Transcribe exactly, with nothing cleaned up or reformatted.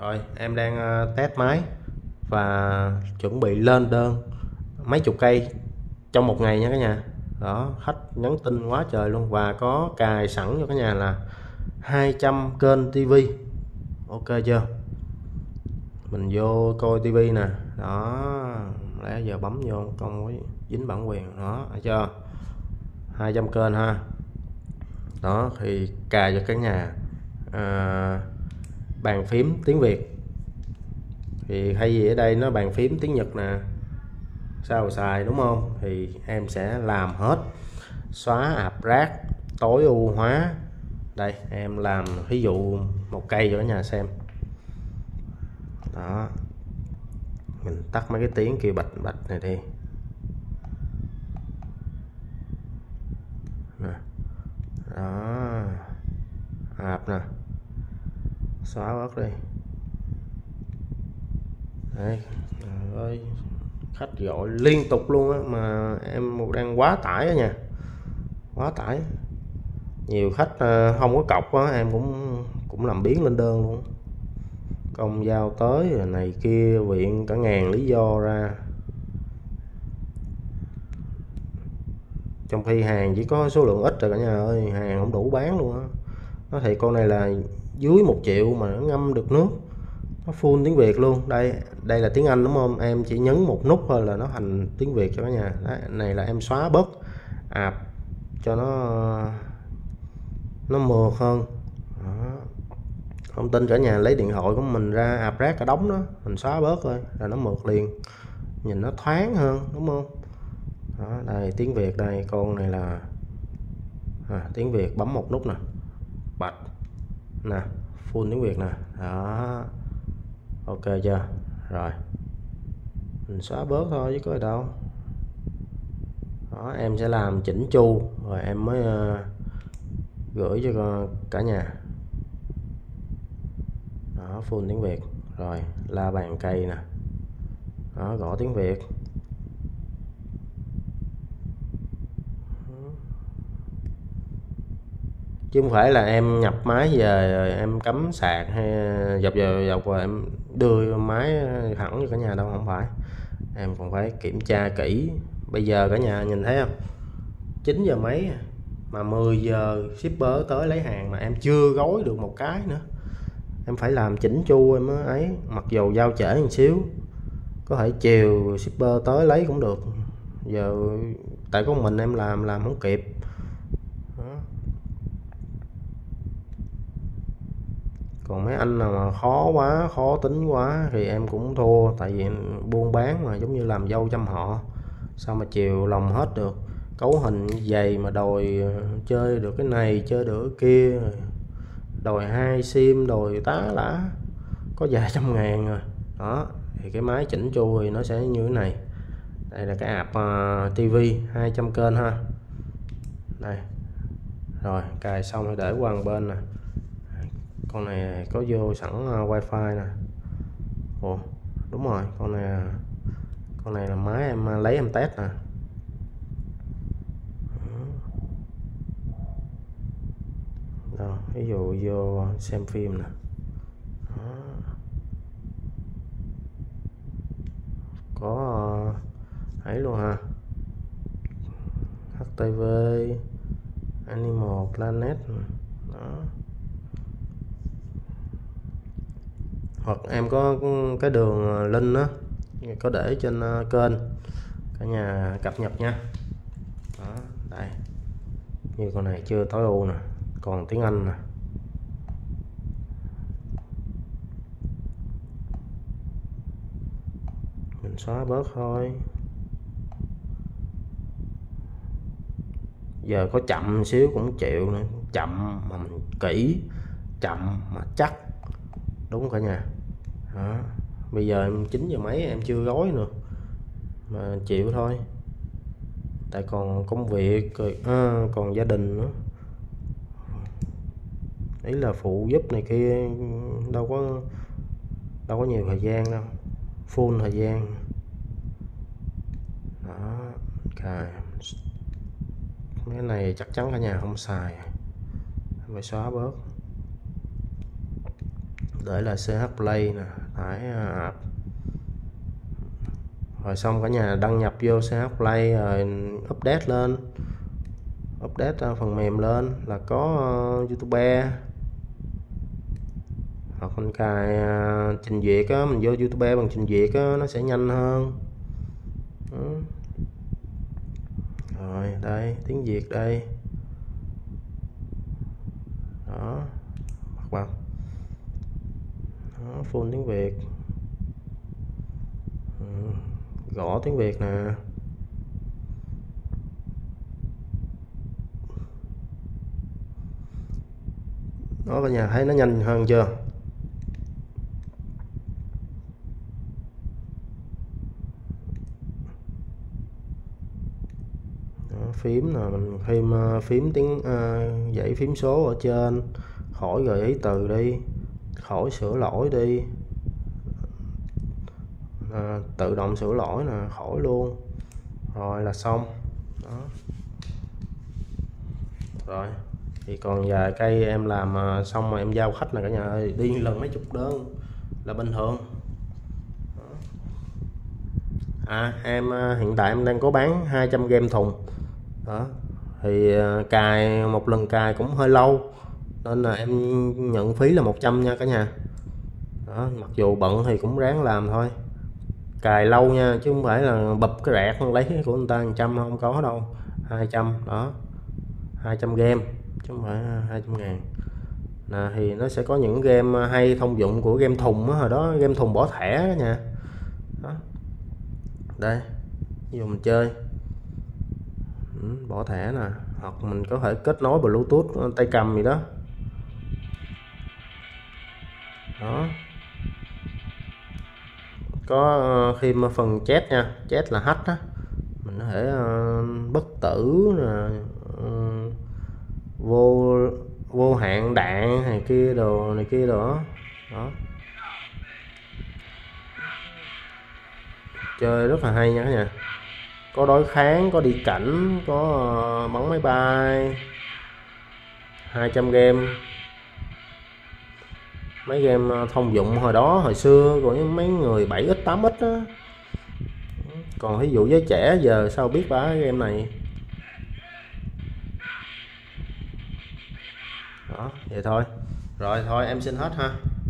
Rồi em đang test máy và chuẩn bị lên đơn mấy chục cây trong một ngày nha cả nhà. Đó, khách nhắn tin quá trời luôn và có cài sẵn cho cả nhà là hai trăm kênh tivi. Ok chưa? Mình vô coi tivi nè. Đó, lẽ giờ bấm vô con mới dính bản quyền đó, thấy chưa? hai trăm kênh ha. Đó thì cài cho cả nhà à, bàn phím tiếng Việt thì hay gì ở đây nó bàn phím tiếng Nhật nè, sao xài đúng không, thì em sẽ làm hết, xóa ạp rác, tối ưu hóa. Đây em làm ví dụ một cây cho cả nhà xem. Đó, mình tắt mấy cái tiếng kêu bạch bạch này đi. Đó, ạp nè, xóa bớt đi. Đấy, ơi, khách gọi liên tục luôn á mà em đang quá tải á nha, quá tải. Nhiều khách không có cọc á em cũng cũng làm biến lên đơn luôn. Công giao tới rồi này kia, viện cả ngàn lý do ra. Trong khi hàng chỉ có số lượng ít rồi cả nhà ơi, hàng không đủ bán luôn á. Nó thì con này là dưới một triệu mà nó ngâm được nước, nó full tiếng Việt luôn. Đây đây là tiếng Anh đúng không, em chỉ nhấn một nút thôi là nó thành tiếng Việt cho cả nhà. Đấy, này là em xóa bớt ạp cho nó nó mượt hơn. Đó, không tin cả nhà lấy điện thoại của mình ra, ạp rác cả đống đó mình xóa bớt thôi là nó mượt liền, nhìn nó thoáng hơn đúng không. Đó, đây tiếng Việt, đây con này là à, tiếng Việt, bấm một nút nè, bạch nè, full tiếng Việt nè. Đó, ok chưa? Rồi mình xóa bớt thôi chứ có gì đâu. Đó, em sẽ làm chỉnh chu rồi em mới uh, gửi cho cả nhà. Đó, full tiếng Việt rồi, la bàn cây nè. Đó, gõ tiếng Việt. Chứ không phải là em nhập máy về rồi em cắm sạc hay dọc vào dọc rồi em đưa máy thẳng cho cả nhà đâu, không phải. Em còn phải kiểm tra kỹ. Bây giờ cả nhà nhìn thấy không, chín giờ mấy mà mười giờ shipper tới lấy hàng mà em chưa gói được một cái nữa. Em phải làm chỉnh chu em mới ấy, mặc dù giao trễ một xíu, có thể chiều shipper tới lấy cũng được. Giờ tại có mình em làm làm không kịp. Còn mấy anh nào mà khó quá, khó tính quá thì em cũng thua. Tại vì buôn bán mà, giống như làm dâu chăm họ, sao mà chiều lòng hết được. Cấu hình dày mà đòi chơi được cái này, chơi được cái kia, đòi hai sim, đòi tá lả, có vài trăm ngàn rồi. Đó, thì cái máy chỉnh chu thì nó sẽ như thế này. Đây là cái app uh, ti vi hai trăm kênh ha. Đây, rồi cài xong rồi để qua một bên nè. Con này có vô sẵn wifi nè. Ồ, đúng rồi, con này con này là máy em lấy em test nè. Rồi, ví dụ vô xem phim nè. Đó, có ấy luôn ha. hát tê vê, Animal Planet nè. Đó, hoặc em có cái đường link đó có để trên kênh, cả nhà cập nhật nha. Đó, đây như con này chưa tối ưu nè, còn tiếng Anh nè. Mình xóa bớt thôi, giờ có chậm xíu cũng chịu nữa. Chậm mà mình kỹ, chậm mà chắc, đúng cả nhà. Đó, bây giờ em chín giờ mấy em chưa gói nữa mà chịu thôi, tại còn công việc rồi, à, còn gia đình nữa, ý là phụ giúp này kia, đâu có đâu có nhiều thời gian đâu, full thời gian. Đó, okay. Cái này chắc chắn cả nhà không xài, phải xóa bớt. để là xê hát Play nè. Đấy. Rồi xong cả nhà đăng nhập vô xê hát Play rồi update lên, update phần mềm lên là có uh, YouTube hoặc mình cài uh, trình duyệt á, mình vô YouTube bằng trình duyệt á, nó sẽ nhanh hơn. Đó. Rồi đây tiếng Việt đây đó, mặc vào đó, full tiếng Việt. Ừ. Gõ tiếng Việt nè. Đó cả nhà thấy nó nhanh hơn chưa? Đó, phím là mình thêm phím tiếng uh, dãy phím số ở trên, khỏi gợi ý từ đi, khỏi sửa lỗi đi, à, tự động sửa lỗi nè, khỏi luôn, rồi là xong. Đó. Rồi. Thì còn vài cây em làm xong mà em giao khách là cả nhà ơi, đi lần mấy chục đơn là bình thường. À, em hiện tại em đang có bán hai trăm game thùng đó, thì cài một lần cài cũng hơi lâu nên là em nhận phí là một trăm nha cả nhà. Đó, mặc dù bận thì cũng ráng làm thôi, cài lâu nha chứ không phải là bập cái rẹt lấy của người ta một trăm, không có đâu. Hai trăm đó, hai trăm game chứ không phải hai trăm ngàn nè. Thì nó sẽ có những game hay, thông dụng của game thùng đó, hồi đó game thùng bỏ thẻ đó nha. Đó. Đây ví dụ mình chơi bỏ thẻ nè, hoặc mình có thể kết nối Bluetooth tay cầm gì đó. Đó có khi mà phần chat nha, chat là hack á, mình có thể bất tử nè, vô vô hạn đạn này kia đồ này kia đồ đó. Chơi rất là hay nha các nhà, có đối kháng, có đi cảnh, có bắn máy bay. Hai trăm game, mấy game thông dụng hồi đó hồi xưa của mấy người bảy x tám x đó. Còn ví dụ giới trẻ giờ sao biết bả game này. Đó, vậy thôi. Rồi thôi em xin hết ha.